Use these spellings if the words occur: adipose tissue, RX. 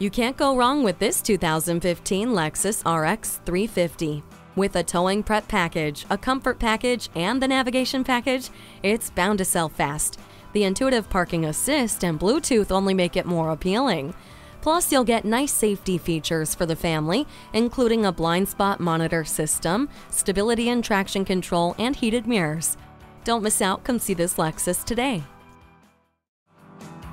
You can't go wrong with this 2015 Lexus RX 350. With a towing prep package, a comfort package, and the navigation package, it's bound to sell fast. The intuitive parking assist and Bluetooth only make it more appealing. Plus, you'll get nice safety features for the family, including a blind spot monitor system, stability and traction control, and heated mirrors. Don't miss out. Come see this Lexus today.